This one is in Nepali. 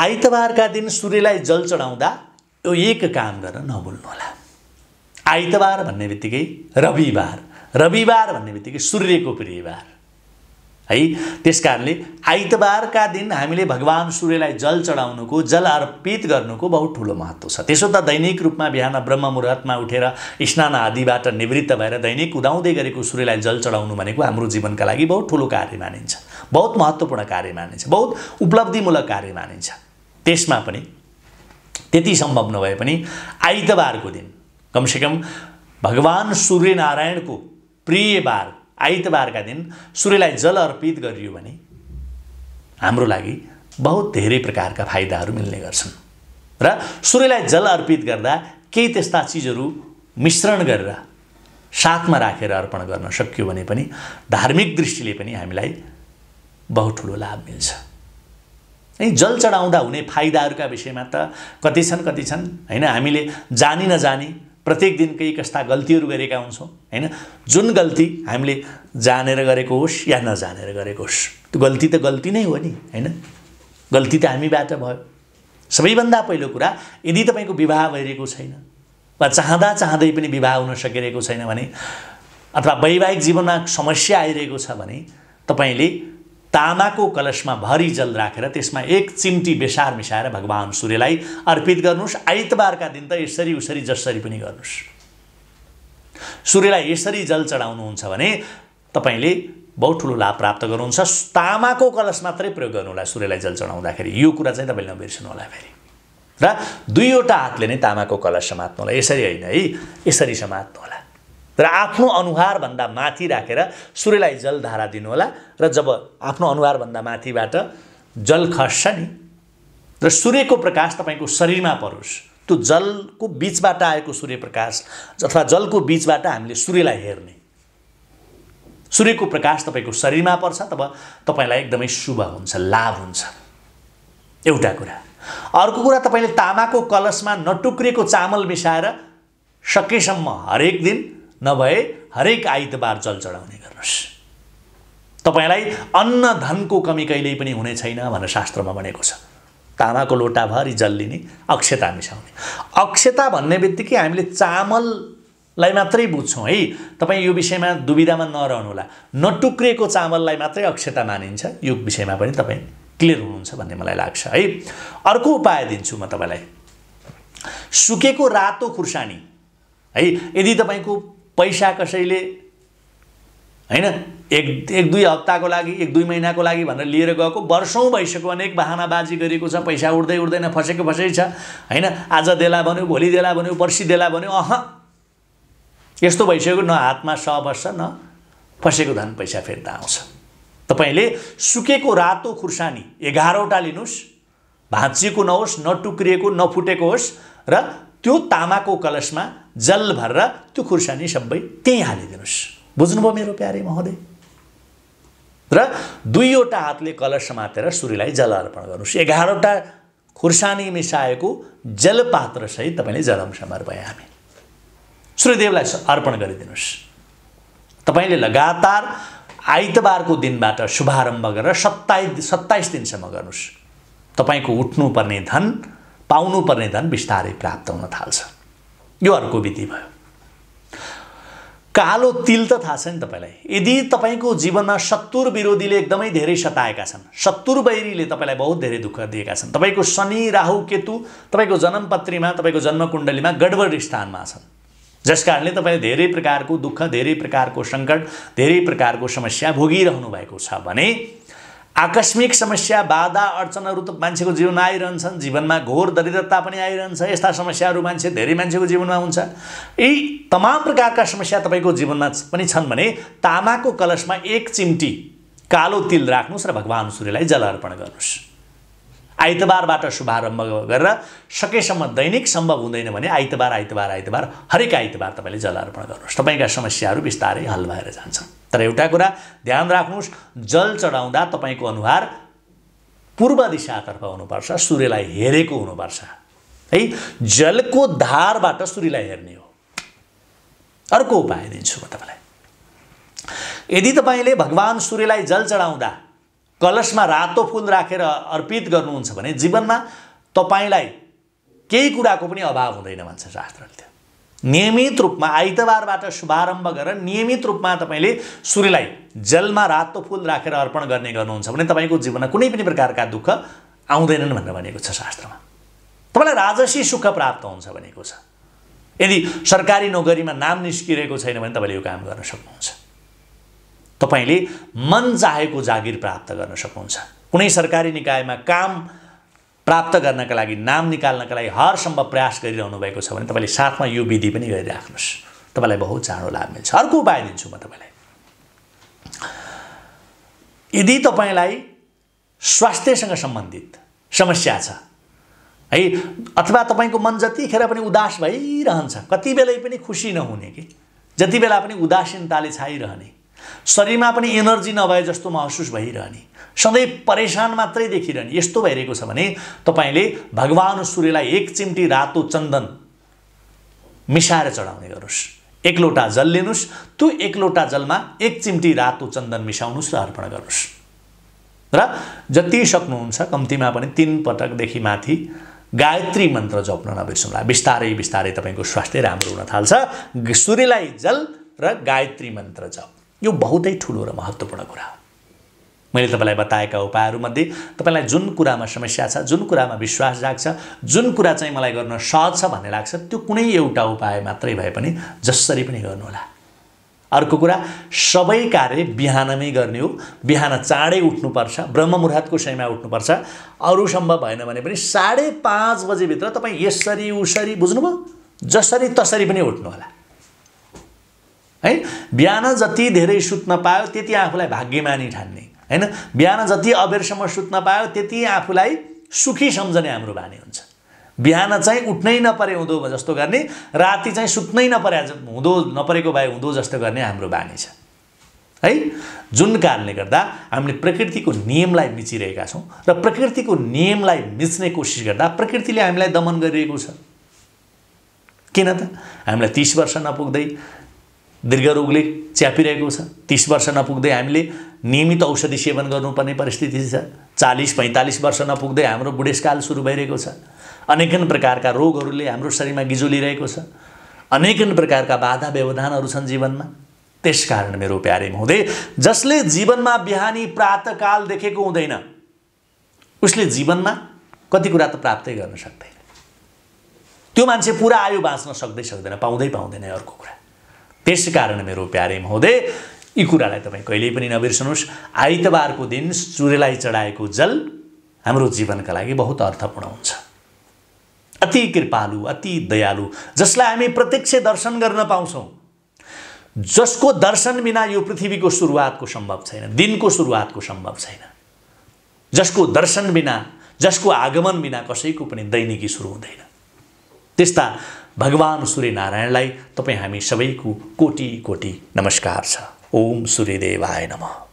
आइतबार का दिन सूर्यलाई जल चढाउँदा यो एक काम गर्न नभुल्नु होला। आइतबार भन्ने बित्तिकै रविबार, रविबार भन्ने बित्तिकै सूर्यको प्रियबार है। त्यसकारणले आइतबारका दिन हामीले भगवान सूर्यलाई जल चढाउनुको, जल अर्पित गर्नुको बहुत ठूलो महत्त्व छ। त्यसो त दैनिक रूपमा बिहान ब्रह्म मुहूर्तमा उठेर स्नान आदिबाट निवृत्त भएर दैनिक उदाउँदै गरेको सूर्यलाई जल चढाउनु भनेको हाम्रो जीवनका लागि बहुत ठूलो कार्य मानिन्छ, बहुत महत्त्वपूर्ण कार्य मानिन्छ, बहुत उपलब्धिमूलक कार्य मानिन्छ। त्यसमा पनि त्यति सम्भव नभए पनि आइतबारको दिन कमसेकम भगवान सूर्य नारायणको प्रियबार आइतबार का दिन सूर्यलाई जल अर्पित गरियो भने हाम्रो लागि बहुत धेरै प्रकारका फाइदाहरू मिल्ने गर्छन् र सूर्यलाई जल अर्पित गर्दा केही त्यस्ता चीजहरू मिश्रण गरेर साथमा राखेर अर्पण गर्न सकियो भने पनि धार्मिक दृष्टिले पनि हामीलाई बहुत ठूलो लाभ मिल्छ। जल चढाउँदा हुने फाइदाहरूका विषयमा त कति छन् हैन। हामीले जानी नजानी प्रत्येक दिन केही कस्ता गल्तीहरू गरेका हुन्छौं हैन। जुन गल्ती हामीले जानेर गरेको होस् या नजानेर गरेको होस्, त्यो गल्ती त गल्ती नै हो नि हैन। गल्ती त हामीबाट भयो। सबैभन्दा पहिलो कुरा, यदि तपाईको विवाह भइरहेको छैन वा चाहँदा चाहँदै पनि विवाह हुन सकिरहेको छैन भने अथवा वैवाहिक जीवनमा समस्या आइरहेको छ भने तपाईले तामाको कलशमा भरी जल राखेर त्यसमा एक चिम्टी बेसार मिसाएर भगवान सूर्यलाई अर्पित गर्नुस्। आइतबारका दिन त यसरी उसरी जसरी पनि गर्नुस्। सूर्यलाई यसरी जल चढाउनुहुन्छ भने तपाईले बहुत ठूलो लाभ प्राप्त गर्नुहुन्छ। तामाको कलश मात्रै प्रयोग गर्नु होला सूर्यलाई जल चढाउँदाखेरि, यो कुरा चाहिँ तपाईले नबिर्सनु होला फेरि। र दुईवटा हातले नै तामाको कलश समात्नु होला, यसरी हैन है, यसरी समात्नु होला र आफ्नो अनुहार भन्दा माथि राखेर सूर्यलाई जल धारा दिनु होला। र जब आफ्नो अनुहार भन्दा माथिबाट जल खस्छ नि र सूर्यको प्रकाश तपाईको शरीरमा परोस्, त्यो जलको बीचबाट आएको सूर्य प्रकाश अथवा जलको बीचबाट हामीले सूर्यलाई हेर्ने, सूर्यको प्रकाश तपाईको शरीरमा पर्छ तब तपाईलाई एकदमै शुभ हुन्छ, लाभ हुन्छ। एउटा कुरा। अर्को कुरा, तपाईले तामाको कलशमा नटुक्रेको चामल मिसाएर सकेसम्म हरेक दिन नभए हरेक आइतबार जल चढाउने गर्नुस्। तपाईलाई अन्न धनको कमी कहिल्यै पनि हुने छैन भनेर शास्त्रमा भनेको छ। तामाको लोटाभरि जल लिने, अक्षता मिसाउने। अक्षता भन्ने बित्तिकै हामीले चामललाई मात्रै बुझ्छौं है। तपाई यो विषयमा दुविधामा नरहनु होला। नटुक्रेको चामललाई मात्रै अक्षता मानिन्छ, यो विषयमा पनि तपाई क्लियर हुनुहुन्छ भन्ने मलाई लाग्छ है। अर्को उपाय दिन्छु म तपाईलाई। सुकेको रातो खुर्सानी है, यदि तपाईको पैसा कसैले हैन एक दुई हप्ताको लागि, एक दुई महिनाको लागि भनेर लिएर गएको, वर्षौं भइसक्यो, अनेक बहानाबाजी गरेको छ, पैसा उठ्दै उठ्दैन, फसेको फसै छ हैन। आज देला भन्यो, भोलि देला भन्यो, पर्सि देला भन्यो, अह यस्तो भइसक्यो, न हातमा 100 वर्ष न फसेको धन पैसा फेर्ता आउँछ। तपाईले सुकेको रातो खुर्सानी 11 वटा लिनुस्, भाँचिएको नहोस्, नटुक्रिएको नफुटेको होस् र त्यो तामाको कलशमा जल भरेर त्यो खुर्सानी सबै त्यही हालिदिनुस्। बुझ्नुभयो मेरो प्यारे महोदय। र दुईवटा हातले कलश समातेर सूर्यलाई जल अर्पण गर्नुस्। 11 वटा खुर्सानी मिसाएको जलपात्र सहित तपाईले जलम समर्पण हामी सूर्यदेवलाई अर्पण गरिदिनुस्। तपाईले लगातार आइतबारको दिनबाट शुभारम्भ गरेर 27 दिनसम्म गर्नुस्। तपाईको उठ्नुपर्ने धन, पाउनुपर्ने धन बिस्तारै प्राप्त हुन थाल्छ। यो अर्को विधि भयो। कालो तिल त थाहा छ नि तपाईलाई। यदि तपाईको जीवनमा शत्रु विरोधीले एकदमै धेरै सताएका छन्, शत्रु बैरीले तपाईलाई बहुत धेरै दुःख दिएका छन्, तपाईको शनि, राहु, केतु तपाईको जन्मपत्रिमा, तपाईको जन्मकुण्डलीमा गडबड स्थानमा छन्, जसकारणले तपाईले धेरै प्रकारको दुःख, धेरै प्रकारको संकट, धेरै प्रकारको समस्या भोगिरहनु भएको छ भने आकस्मिक समस्या, बाधा, अडचनहरु त मान्छेको जीवनमा आइरहन्छन्। जीवनमा घोर दरिद्रता पनि आइरहन्छ। यस्ता समस्याहरु धेरै मान्छेको जीवनमा हुन्छ। यी तमाम प्रकारका समस्या तपाईको जीवनमा पनि छन् भने तामाको कलशमा एक चिम्टी कालो तिल राख्नुस् र भगवान सूर्यलाई जल अर्पण गर्नुस्। आइतबारबाट शुभारम्भ गरेर सकेसम्म, दैनिक सम्भव हुँदैन भने आइतबार हरेक आइतबार तपाईले जल अर्पण गर्नुस्। तपाईका समस्याहरु बिस्तारै हल भएर जान्छन्। तर एउटा कुरा ध्यान राख्नुस्, जल चढाउँदा तपाईको अनुहार पूर्व दिशातर्फ हुनुपर्छ, सूर्यलाई हेरेको हुनुपर्छ है। जलको धारबाट सूर्यलाई हेर्ने हो। अर्को उपाय दिन्छु म तपाईलाई। यदि तपाईले भगवान सूर्यलाई जल चढाउँदा कलश में रातो फूल राखेर अर्पित गर्नुहुन्छ भने जीवनमा तपाईलाई केही कुराको पनि अभाव हुँदैन भन्छ शास्त्रले। नियमित रूपमा आइतबारबाट शुभारम्भ गरेर नियमित रूपमा तपाईले सूर्यलाई जलमा रातो फूल राखेर अर्पण गर्ने गर्नुहुन्छ भने तपाईको जीवनमा कुनै पनि प्रकारका दुःख आउँदैनन् भनेर भनेको छ शास्त्रमा। तपाईलाई राजसी सुख प्राप्त हुन्छ भनेको छ। यदि सरकारी नोकरीमा नाम निस्किरहेको छैन भने तपाईले यो काम गर्न सक्नुहुन्छ। तपाईले मन चाहेको जागिर प्राप्त गर्न सक्नुहुन्छ। कुनै सरकारी निकायमा काम प्राप्त गर्नका लागि नाम निकाल्नका लागि हर सम्भव प्रयास गरिरहनु भएको छ भने तपाईले साथमा यो विधि पनि गरिराख्नुस्, तपाईलाई बहुत चाँडो लाभ मिल्छ। अर्को उपाय दिन्छु म तपाईलाई। यदि तपाईलाई स्वास्थ्यसँग सम्बन्धित समस्या छ है, अथवा तपाईको मन जतिखेर पनि उदास भइरहन्छ, कति बेलै पनि खुसी नहुने, कि जति बेला पनि उदासीनताले छाइरहने, शरीरमा पनि एनर्जी नभए जस्तो महसुस भइरहने, सधैँ परेशान मात्रै देखिरहने, यस्तो भइरहेको छ भने तपाईले भगवान सूर्यलाई एक चिम्टी रातो चन्दन मिसाएर चढाउने गर्नुस्। एक लोटा जल लिनुस्, त्यो एक लोटा जलमा एक चिम्टी रातो चन्दन मिसाउनुस् र अर्पण गर्नुस् र जति सक्नुहुन्छ कम्तीमा पनि 3 पटकदेखि माथि गायत्री मन्त्र जप्न नबिर्सौँला। बिस्तारै बिस्तारै तपाईको स्वास्थ्य राम्रो हुन थाल्छ। सूर्यलाई जल र गायत्री मन्त्र जप यो बहुतै ठूलो र महत्त्वपूर्ण कुरा हो। मैले तपाईलाई बताएका उपायहरुमध्ये तपाईलाई जुन कुरामा समस्या छ, जुन कुरामा विश्वास जाग्छ, जुन कुरा चाहिँ मलाई गर्न सहज छ भन्ने लाग्छ, त्यो कुनै एउटा उपाय मात्रै भए पनि जसरी पनि गर्नु होला। अर्को कुरा, सबै कार्य बिहानमै गर्ने हो। बिहान चाँडै उठ्नुपर्छ, ब्रह्म मुहूर्तको समयमा उठ्नुपर्छ। अरू सम्भव भएन भने पनि 5:30 बजे भित्र तपाई यसरी उसरी बुझ्नुभयो जसरी तसरी पनि उठ्नु होला है। बिहान जति धेरै सुत्न पायो त्यति आफूलाई भाग्यमानी ठान्ने हैन, बिहान जति अबेरसम्म सुत्न पायो त्यति आफूलाई सुखी सम्झने हाम्रो बानी हुन्छ। बिहान चाहिँ उठ्नै नपरे हुँदो जस्तो गर्ने, राति चाहिँ सुत्नै नपरे हुँदो नपरेको भए हुँदो जस्तो गर्ने हाम्रो बानी छ है। जुन कारणले गर्दा हामीले प्रकृतिको नियमलाई मिचिरहेका छौं र प्रकृतिको नियमलाई मिच्ने कोसिस गर्दा प्रकृतिले हामीलाई दमन गरिरहेको छ। किन त हामीलाई 30 वर्ष नपुग्दै दीर्घ रोगले च्यापिरहेको छ, 30 वर्ष नपुग्दै हामीले नियमित औषधि सेवन गर्नुपर्ने परिस्थिति छ, 40-45 वर्ष नपुग्दै हाम्रो बुढेसकाल सुरु भइरहेको छ, अनेकन प्रकारका रोगहरूले हाम्रो शरीरमा गिजुलिरहेको छ, अनेकन प्रकारका बाधा व्यवधानहरू छन् जीवनमा। त्यसकारण मेरो प्यारे महोदय, जसले जीवनमा बिहानी प्रातःकाल देखेको हुँदैन उसले जीवनमा कति कुरा त प्राप्तै गर्न सक्दैन। त्यो मान्छे पूरा आयु बाँच्न सक्दैन, पाउँदैन अर्को कुरा। त्यसकारण मेरो प्यारे महोदय, यी कुरालाई तपाई कहिल्यै पनि नबिर्सनुस्। आइतबारको दिन सूर्यलाई चढाएको जल हाम्रो जीवनका लागि बहुत अर्थपूर्ण हुन्छ। अति कृपालु, अति दयालु, जसलाई हामी प्रत्यक्ष दर्शन गर्न पाउँछौं, जसको दर्शन बिना यो पृथ्वीको सुरुवातको सम्भव छैन, दिनको सुरुवातको सम्भव छैन, जसको दर्शन बिना, जसको आगमन बिना कसैको पनि दैनिकी सुरु हुँदैन, त्यस्ता भगवान सूर्य नारायणलाई तपाई हामी सबैको कोटि कोटि नमस्कार छ। ओम सूर्यदेवाय नमः।